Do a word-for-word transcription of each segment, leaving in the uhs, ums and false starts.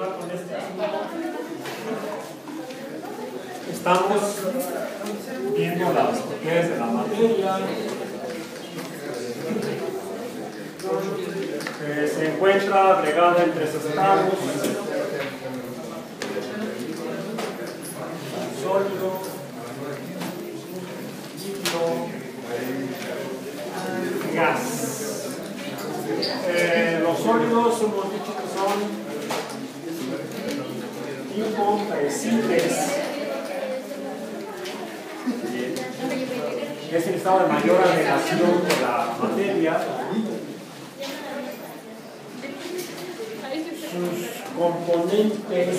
continuar con este asunto. Estamos viendo las propiedades de la materia que se encuentra agregada entre sus estados, sólido, líquido, gas. Eh, los sólidos hemos dicho que son incompresibles, es el estado de mayor agregación de la materia. Sus componentes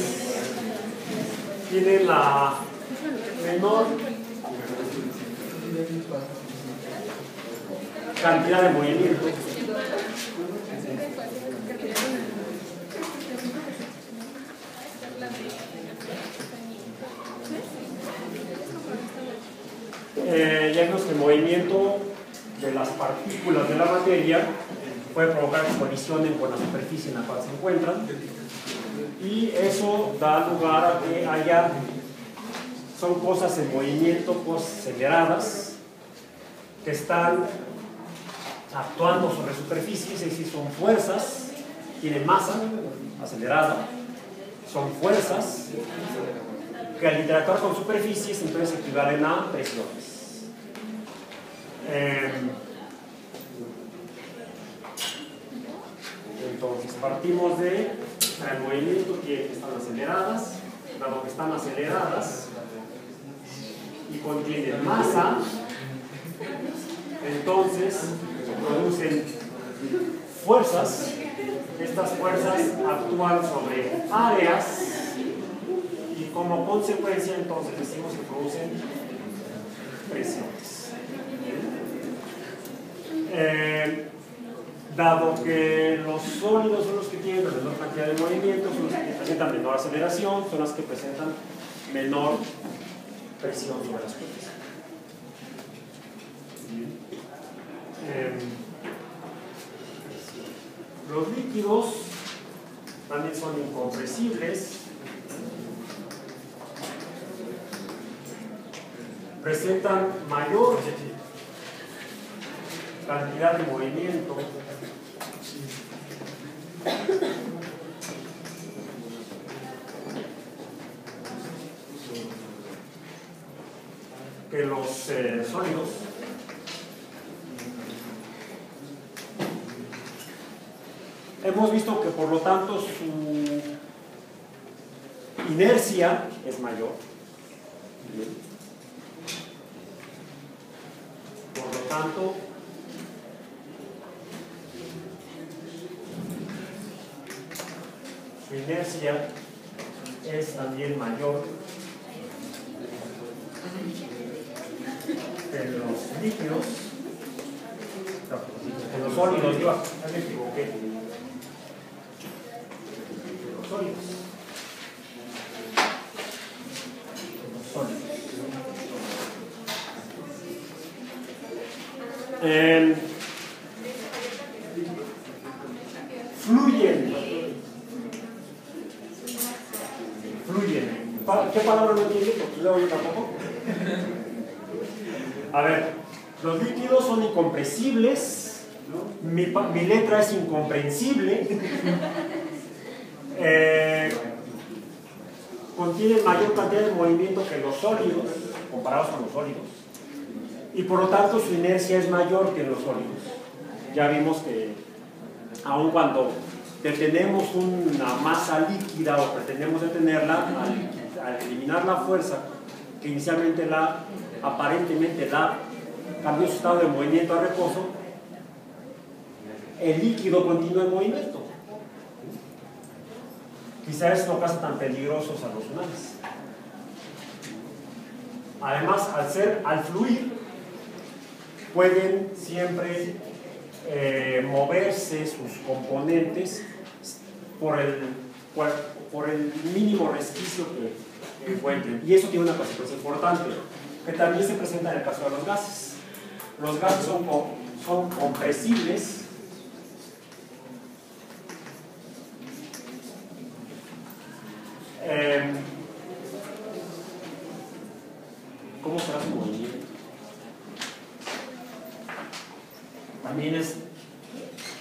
tienen la menor cantidad de movimiento. Eh, ya vimos que el movimiento de las partículas de la materia puede provocar que colisionen con la superficie en la cual se encuentran, y eso da lugar a que haya, son cosas en movimiento, cosas aceleradas que están actuando sobre superficies, es decir, son fuerzas, tienen masa acelerada, son fuerzas que al interactuar con superficies entonces equivalen a presiones. Eh, entonces partimos de el movimiento que están aceleradas, dado que están aceleradas y contienen masa, entonces producen fuerzas. Estas fuerzas actúan sobre áreas y como consecuencia entonces decimos que producen presiones. Eh, dado que los sólidos son los que tienen la menor cantidad de movimiento, son los que presentan menor aceleración, son los que presentan menor presión sobre las superficies. Eh, los líquidos también son incompresibles, presentan mayor cantidad de movimiento, que los eh, sólidos. Hemos visto que por lo tanto su inercia es mayor. Por lo tanto, su inercia es también mayor que los líquidos, que los sólidos. Yo me equivoqué. Sólidos. Sólidos. Eh, fluyen. Fluyen. ¿Qué palabra no tiene? Porque luego yo tampoco. A ver, los líquidos son incompresibles. Mi, mi letra es incomprensible. Eh, contienen mayor cantidad de movimiento que los sólidos, comparados con los sólidos, y por lo tanto su inercia es mayor que los sólidos. Ya vimos que aun cuando detenemos una masa líquida o pretendemos detenerla, al, al eliminar la fuerza que inicialmente la aparentemente la cambió su estado de movimiento a reposo, el líquido continúa en movimiento. Quizá eso no pasa tan peligrosos a los humanos. Además, al ser, al fluir, pueden siempre eh, moverse sus componentes por el, por, por el mínimo resquicio que encuentren. Y eso tiene una consecuencia importante, que también se presenta en el caso de los gases. Los gases son, son compresibles, También es,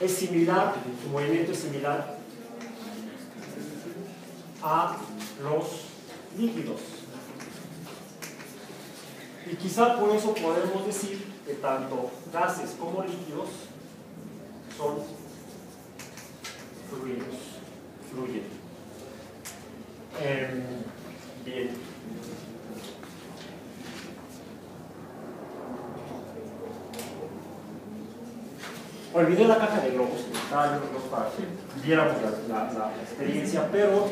es similar, su movimiento es similar a los líquidos. Y quizá por eso podemos decir que tanto gases como líquidos son fluidos, fluyen. Eh, bien. Olvidé la caja de globos, para que viéramos la, la, la experiencia, pero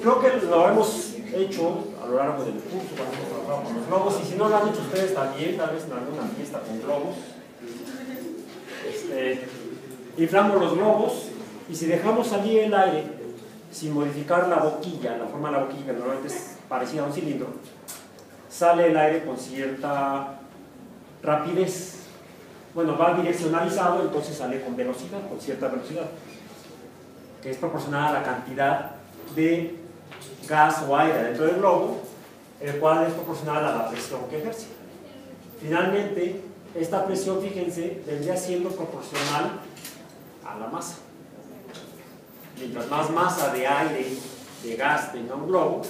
creo que lo hemos hecho a lo largo del curso cuando hemos trabajado con los globos, y si no lo han hecho ustedes también, tal vez en alguna fiesta con globos. Este, inflamos los globos y si dejamos salir el aire sin modificar la boquilla, la forma de la boquilla que normalmente es parecida a un cilindro, sale el aire con cierta rapidez. Bueno, va direccionalizado, entonces sale con velocidad, con cierta velocidad, que es proporcional a la cantidad de gas o aire dentro del globo, el cual es proporcional a la presión que ejerce. Finalmente, esta presión, fíjense, vendría siendo proporcional a la masa. Mientras más masa de aire, de gas tenga un globo,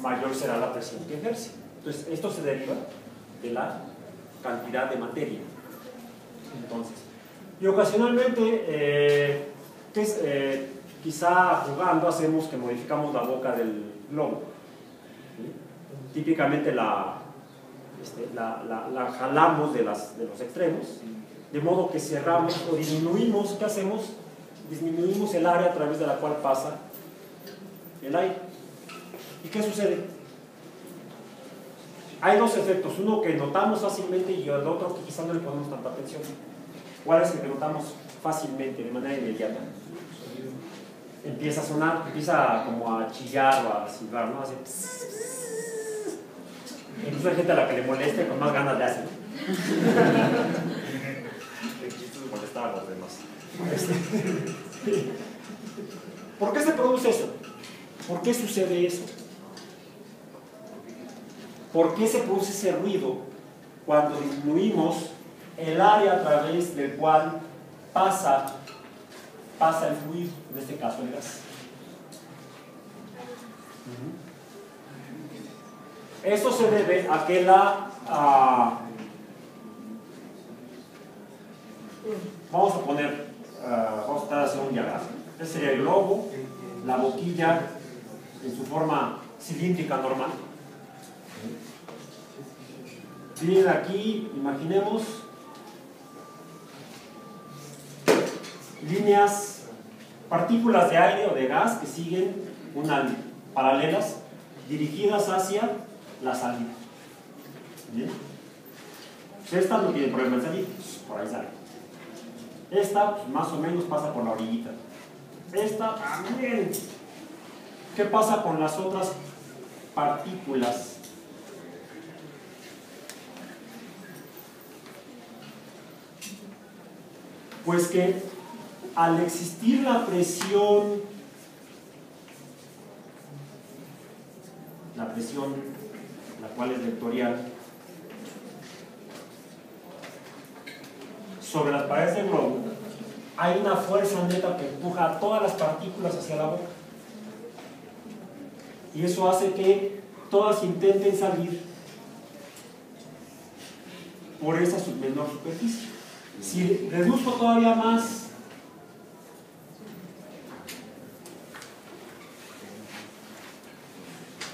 mayor será la presión que ejerce. Entonces, esto se deriva de la cantidad de materia. Entonces, y ocasionalmente, eh, que es, eh, quizá jugando, hacemos que modificamos la boca del globo. ¿Sí? Típicamente la, este, la, la, la jalamos de, las, de los extremos, de modo que cerramos o disminuimos. ¿Qué hacemos? Disminuimos el área a través de la cual pasa el aire. ¿Y qué sucede? Hay dos efectos, uno que notamos fácilmente y el otro que quizás no le ponemos tanta atención. ¿Cuál es el que notamos fácilmente, de manera inmediata? Empieza a sonar, empieza como a chillar o a silbar, ¿no? Hace pss, pss. Incluso hay gente a la que le moleste, con más ganas le hacen. Esto es molestar a los demás. ¿Por qué se produce eso? ¿Por qué sucede eso? ¿Por qué se produce ese ruido cuando disminuimos el área a través del cual pasa, pasa el fluido, en este caso el gas? Eso se debe a que la... A, vamos a poner, uh, vamos a tratar de hacer un diagrama. Este sería el globo, la boquilla en su forma cilíndrica normal. Miren aquí, imaginemos líneas, partículas de aire o de gas que siguen unas paralelas dirigidas hacia la salida. Bien. Pues esta no tiene problema de salir, por ahí sale. Esta pues, más o menos pasa por la orillita. Esta también. ¿Qué pasa con las otras partículas? Pues que al existir la presión, la presión, la cual es vectorial, sobre las paredes del globo, hay una fuerza neta que empuja a todas las partículas hacia la boca. Y eso hace que todas intenten salir por esa menor superficie. Si reduzco todavía más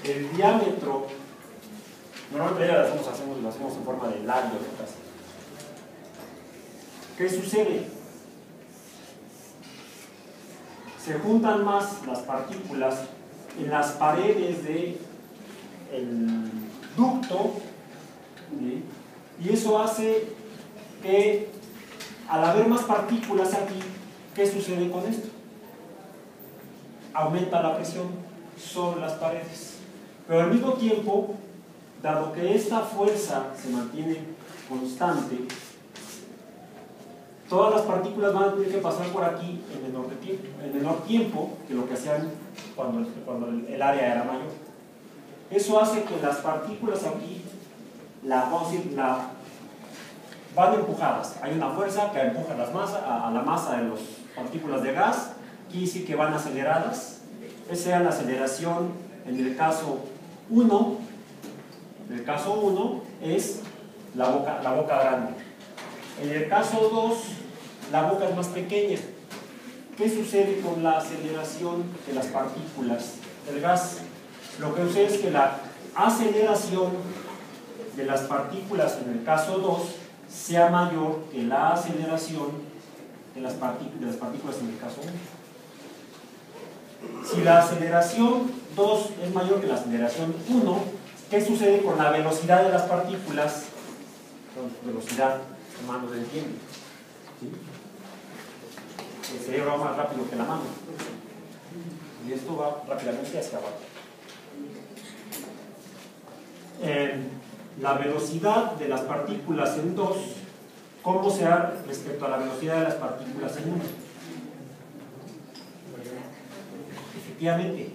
el diámetro, normalmente ya lo hacemos, hacemos, lo hacemos en forma de labio, casi. ¿Qué sucede? Se juntan más las partículas en las paredes del ducto, ¿sí? Y eso hace que al haber más partículas aquí, ¿qué sucede con esto? Aumenta la presión sobre las paredes. Pero al mismo tiempo, dado que esta fuerza se mantiene constante, todas las partículas van a tener que pasar por aquí en menor, de tiempo, en menor tiempo que lo que hacían cuando, cuando el área era mayor. Eso hace que las partículas aquí, la, vamos a decir, la van empujadas. Hay una fuerza que empuja las masas, a la masa de las partículas de gas, quiere decir que van aceleradas. Esa es la aceleración en el caso uno. En el caso uno es la boca, la boca grande. En el caso dos, la boca es más pequeña. ¿Qué sucede con la aceleración de las partículas del gas? Lo que sucede es que la aceleración de las partículas en el caso dos sea mayor que la aceleración de las, de las partículas en el caso uno. Si la aceleración dos es mayor que la aceleración uno, ¿qué sucede con la velocidad de las partículas? Velocidad, mano del tiempo. ¿Sí? El cerebro va más rápido que la mano. Y esto va rápidamente hacia abajo. Eh, la velocidad de las partículas en dos, ¿cómo será respecto a la velocidad de las partículas en uno? Efectivamente,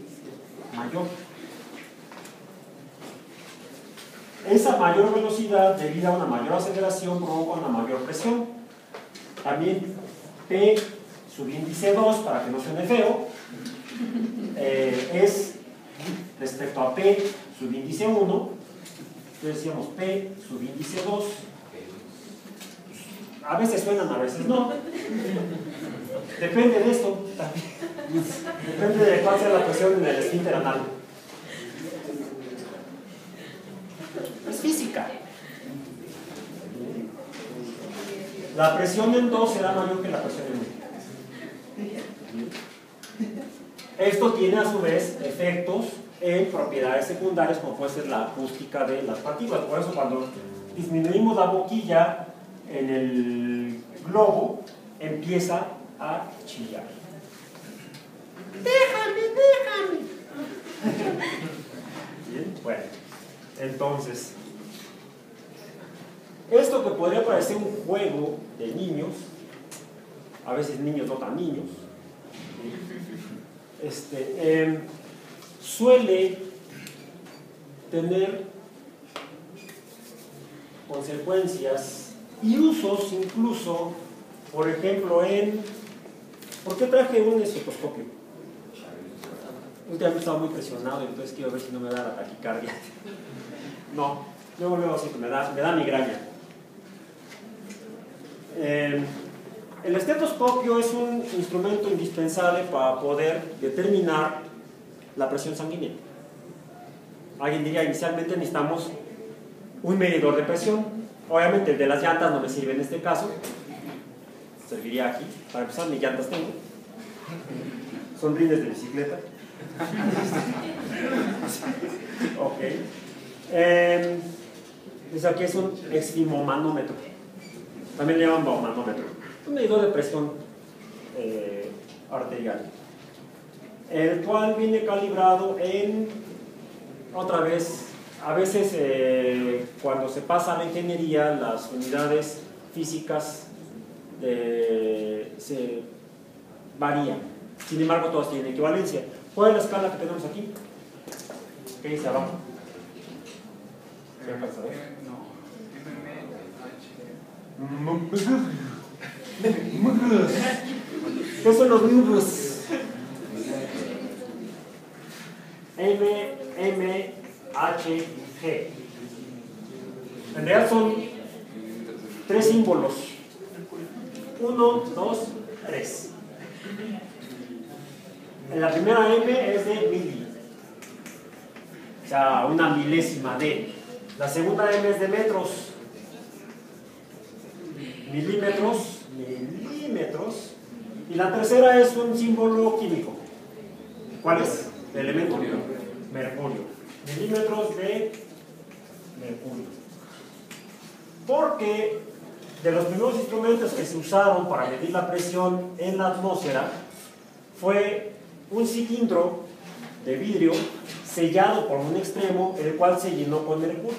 mayor. Esa mayor velocidad, debido a una mayor aceleración, provoca una mayor presión. También P sub índice dos, para que no suene feo, eh, es respecto a P sub índice uno. Entonces decíamos P sub índice dos. A veces suenan, a veces no. Depende de esto también. Depende de cuál sea la presión en el esfínter anal. Es física. La presión en dos será mayor que la presión en uno. Esto tiene a su vez efectos en propiedades secundarias, como puede ser la acústica de las partículas. Por eso, cuando disminuimos la boquilla en el globo, empieza a chillar. ¡Déjame, déjame! Bien, bueno. Entonces, esto que podría parecer un juego de niños, a veces niños no tan niños, este, eh, suele tener consecuencias y usos incluso, por ejemplo, en... ¿Por qué traje un estetoscopio? Últimamente estaba muy presionado, entonces quiero ver si no me da la taquicardia. No, luego luego sí, me da, me da migraña. Eh, el estetoscopio es un instrumento indispensable para poder determinar la presión sanguínea. Alguien diría, inicialmente necesitamos un medidor de presión. Obviamente el de las llantas no me sirve en este caso. Serviría aquí. Para empezar, mis llantas tengo. Son rines de bicicleta. Ok. Eh, pues aquí es un exfimomanómetro, también le llaman baumanómetro, un medidor de presión eh, arterial, el cual viene calibrado en, otra vez, a veces eh, cuando se pasa a la ingeniería, las unidades físicas eh, se varían, sin embargo todas tienen equivalencia. ¿Cuál es la escala que tenemos aquí? ¿Qué dice abajo? ¿Qué son los números? M, M, H, G. En realidad son tres símbolos. Uno, dos, tres. La primera M es de mili. O sea, una milésima de. La segunda M es de metros, milímetros, milímetros. Y la tercera es un símbolo químico. ¿Cuál es? ¿El elemento? Mercurio. Mercurio. Milímetros de mercurio. Porque de los primeros instrumentos que se usaron para medir la presión en la atmósfera fue un cilindro de vidrio sellado por un extremo, el cual se llenó con mercurio.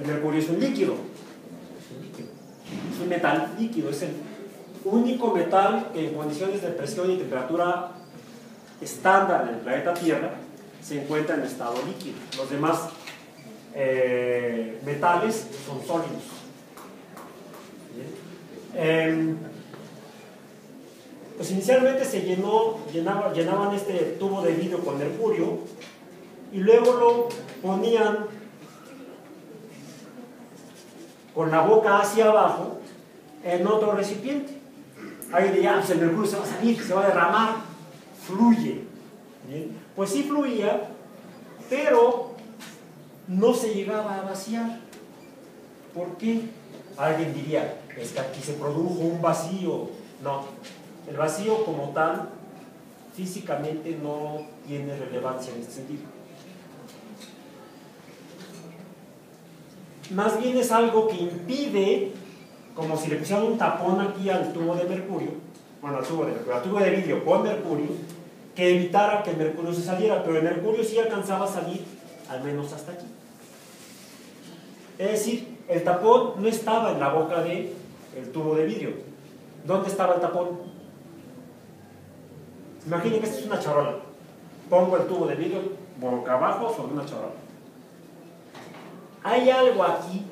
El mercurio es un líquido, es un metal líquido, es el único metal que en condiciones de presión y temperatura estándar en el planeta Tierra se encuentra en estado líquido. Los demás eh, metales son sólidos. Eh, pues inicialmente se llenó, llenaba, llenaban este tubo de vidrio con mercurio y luego lo ponían con la boca hacia abajo en otro recipiente. Ahí dirían, pues el mercurio se va a salir, se va a derramar, fluye. ¿Bien? Pues sí fluía, pero no se llegaba a vaciar. ¿Por qué? Alguien diría, es que aquí se produjo un vacío. No, el vacío como tal físicamente no tiene relevancia en este sentido. Más bien es algo que impide, como si le pusieran un tapón aquí al tubo de mercurio, bueno, al tubo de mercurio, al tubo de vidrio con mercurio, que evitara que el mercurio se saliera, pero el mercurio sí alcanzaba a salir, al menos hasta aquí. Es decir, el tapón no estaba en la boca del tubo de vidrio. ¿Dónde estaba el tapón? Imaginen que esta es una charola. Pongo el tubo de vidrio boca abajo sobre una charola. Hay algo aquí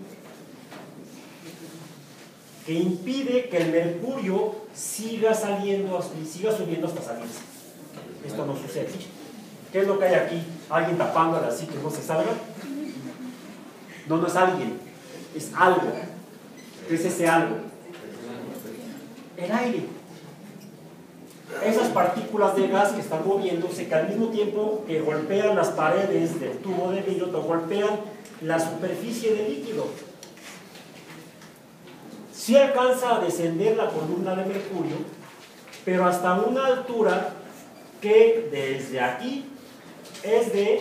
que impide que el mercurio siga saliendo, siga subiendo hasta salirse. Esto no sucede. ¿Qué es lo que hay aquí? ¿Alguien tapándole así que no se salga? No, no es alguien, es algo. ¿Qué es ese algo? El aire. Esas partículas de gas que están moviéndose, que al mismo tiempo que golpean las paredes del tubo de vidrio, golpean la superficie del líquido. Sí alcanza a descender la columna de mercurio, pero hasta una altura que desde aquí es de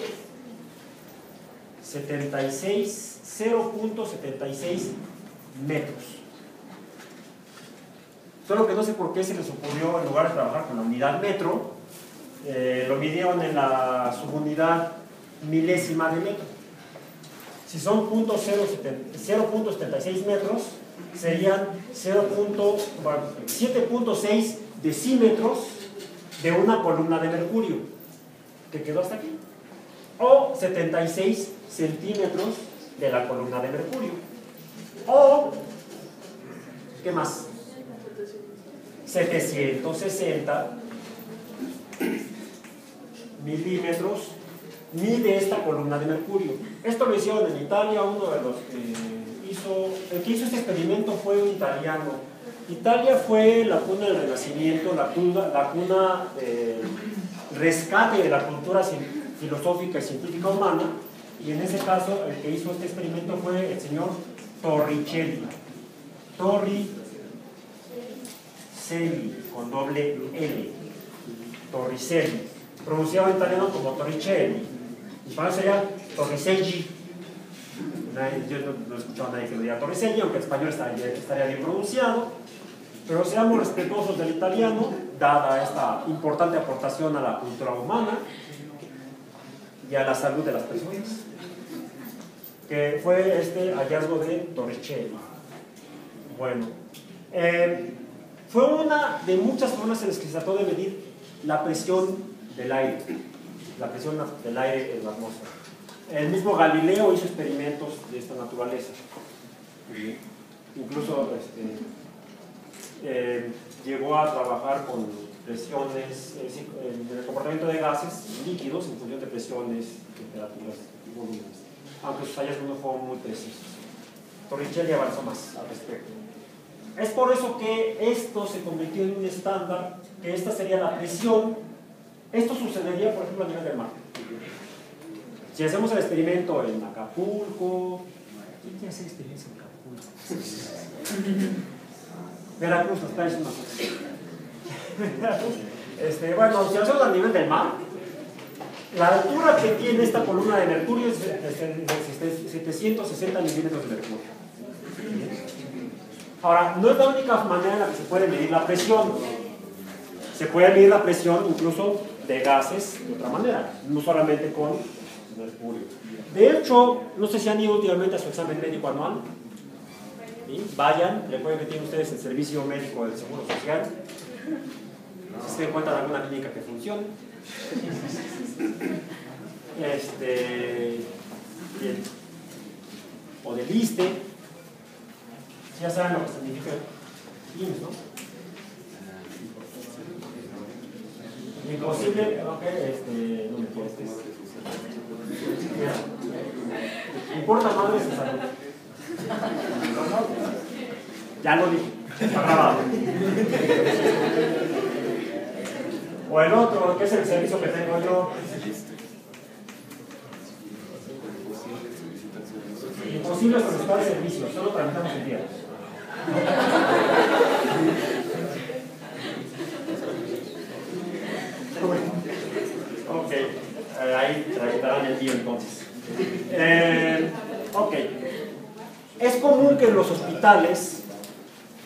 cero punto setenta y seis metros. Solo que no sé por qué se les ocurrió, en lugar de trabajar con la unidad metro, eh, lo midieron en la subunidad milésima de metro. Si son cero punto setenta y seis metros, serían siete punto seis decímetros de una columna de mercurio, que quedó hasta aquí, o setenta y seis centímetros de la columna de mercurio, o ¿qué más? setecientos sesenta milímetros mide esta columna de mercurio. Esto lo hicieron en Italia. Uno de los que hizo, el que hizo este experimento fue un italiano. Italia fue la cuna del Renacimiento, la cuna, la cuna eh, rescate de la cultura filosófica y científica humana, y en ese caso el que hizo este experimento fue el señor Torricelli. Torricelli, con doble L. Torricelli. Pronunciado en italiano como Torricelli. En español sería Torricelli. Yo no he escuchado a nadie que lo diga Torricelli, aunque en español estaría, estaría bien pronunciado, pero seamos respetuosos del italiano, dada esta importante aportación a la cultura humana y a la salud de las personas, que fue este hallazgo de Torricelli. Bueno, eh, fue una de muchas formas en las que se trató de medir la presión del aire, la presión del aire en la atmósfera. El mismo Galileo hizo experimentos de esta naturaleza. Incluso este, eh, llegó a trabajar con presiones, es decir, en el comportamiento de gases líquidos en función de presiones, temperaturas y volúmenes. Aunque sus hallazgos no fueron muy precisos. Torricelli avanzó más al respecto. Es por eso que esto se convirtió en un estándar, que esta sería la presión. Esto sucedería, por ejemplo, a nivel del mar. Si hacemos el experimento en Acapulco, ¿quién quiere hacer experiencia en Acapulco? Veracruz, nos traes una cosa. Este, bueno, si hacemos a nivel del mar, la altura que tiene esta columna de mercurio es de setecientos sesenta milímetros de mercurio. Ahora, no es la única manera en la que se puede medir la presión. Se puede medir la presión incluso de gases de otra manera, no solamente con mercurio. De hecho, no sé si han ido últimamente a su examen médico anual. ¿Sí? Vayan, le pueden meter ustedes el servicio médico del Seguro Social. Si se encuentran alguna clínica que funcione. Este, bien. o del ISSSTE, ya saben lo que significa I M S S, ¿no? Imposible, ok, este, no me quieres. Me importa madre su salud. Ya lo dije, está grabado. O el otro, que es el servicio que tengo yo. Imposible solicitar servicios, solo tramitamos el día. Ok, eh, ahí tramitarán el día entonces. Eh, ok, es común que los hospitales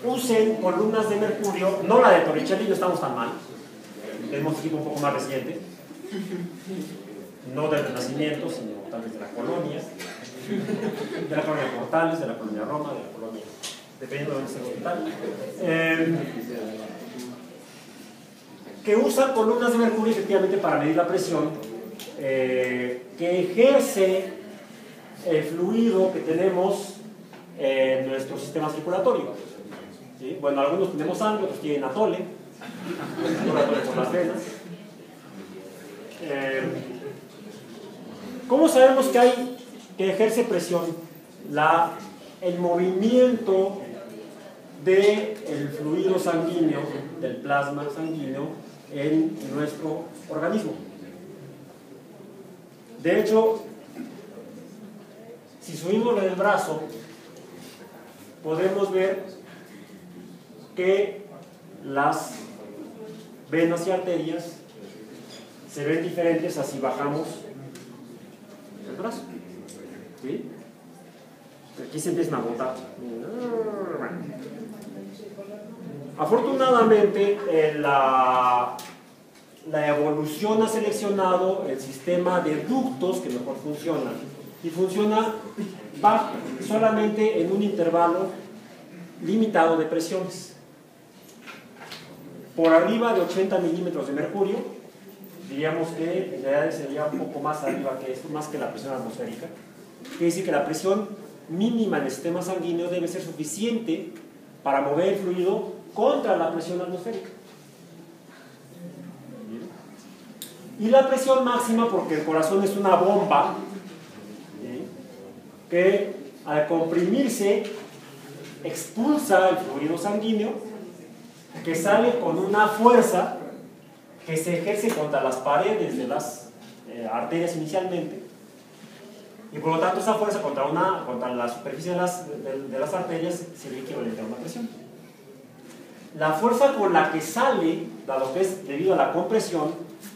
usen columnas de mercurio, no la de Torricelli, no estamos tan mal. Tenemos equipo un poco más reciente, no del Renacimiento, sino tal vez de la colonia, de la colonia Portales, de la colonia Roma, de la colonia, dependiendo de dónde sea el hospital. Eh, que usan columnas de mercurio efectivamente para medir la presión, eh, que ejerce el fluido que tenemos en nuestro sistema circulatorio. ¿Sí? Bueno, algunos tenemos sangre, otros tienen atole, no atole por las venas. Eh, ¿Cómo sabemos que hay que ejerce presión? La, el movimiento del fluido sanguíneo, del plasma sanguíneo, en nuestro organismo. De hecho, si subimos el brazo, podemos ver que las venas y arterias se ven diferentes así bajamos el brazo. ¿Sí? Aquí se empiezan a botar. Afortunadamente, eh, la, la evolución ha seleccionado el sistema de ductos que mejor funciona. Y funciona va solamente en un intervalo limitado de presiones. Por arriba de ochenta milímetros de mercurio, diríamos que en realidad sería un poco más arriba que esto, más que la presión atmosférica. Quiere decir que la presión mínima en el sistema sanguíneo debe ser suficiente para mover el fluido contra la presión atmosférica. Y la presión máxima, porque el corazón es una bomba, ¿sí?, que al comprimirse expulsa el fluido sanguíneo, que sale con una fuerza que se ejerce contra las paredes de las eh, arterias inicialmente, y por lo tanto esa fuerza contra, una, contra la superficie de las, de, de las arterias sería equivalente a una presión. La fuerza con la que sale, dado que es debido a la compresión,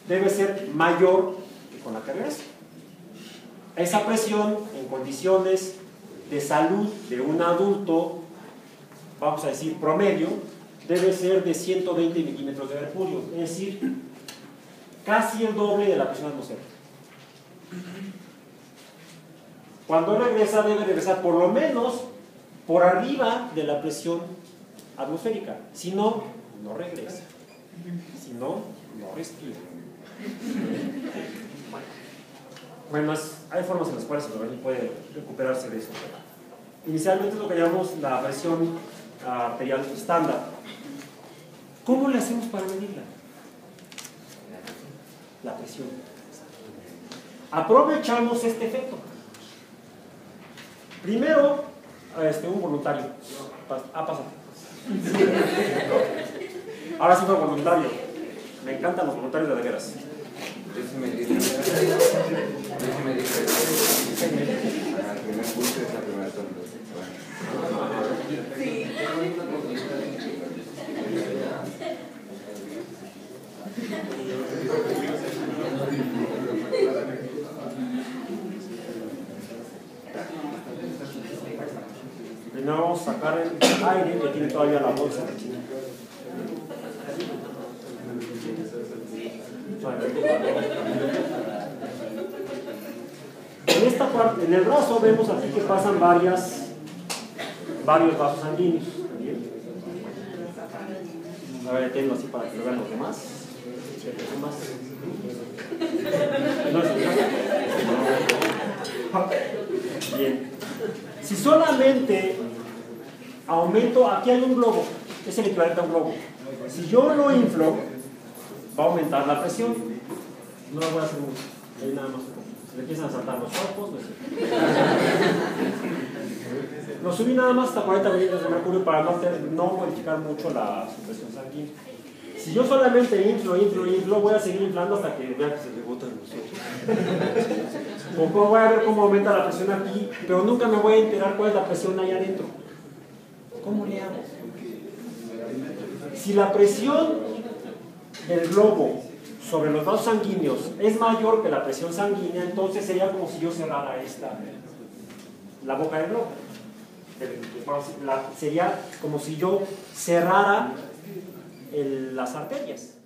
debe ser mayor que con la que regresa. Esa presión en condiciones de salud de un adulto, vamos a decir promedio, debe ser de ciento veinte milímetros de mercurio, es decir, casi el doble de la presión atmosférica. Cuando regresa, debe regresar por lo menos por arriba de la presión atmosférica, si no, no regresa, si no, no respira. Bueno, hay formas en las cuales el organismo puede recuperarse de eso. Inicialmente es lo que llamamos la presión arterial estándar. ¿Cómo le hacemos para medirla? La presión. Aprovechamos este efecto. Primero, este, un voluntario. Ah, pásate. Ahora sí fue voluntario. Me encantan los voluntarios de la veras. Déjeme Primero vamos a sacar el aire que tiene todavía la bolsa. En esta parte, en el brazo, vemos aquí que pasan varias, varios vasos sanguíneos. A ver, tengo así para que lo vean los demás. Bien. Si solamente aumento, aquí hay un globo, es el equivalente a un globo. Si yo lo inflo, va a aumentar la presión. No lo voy a hacer mucho, ahí nada más. Se le empiezan a saltar los cuerpos, no sé. Lo subí nada más hasta cuarenta milímetros de mercurio para no, hacer, no modificar mucho la presión sanguínea. Si yo solamente inflo, inflo, inflo, voy a seguir inflando hasta que vea que se rebotan los ojos. O voy a ver cómo aumenta la presión aquí, pero nunca me voy a enterar cuál es la presión ahí adentro. ¿Cómo le hago? Si la presión del globo sobre los vasos sanguíneos es mayor que la presión sanguínea, entonces sería como si yo cerrara esta, la boca del globo. Sería como si yo cerrara El, las arterias.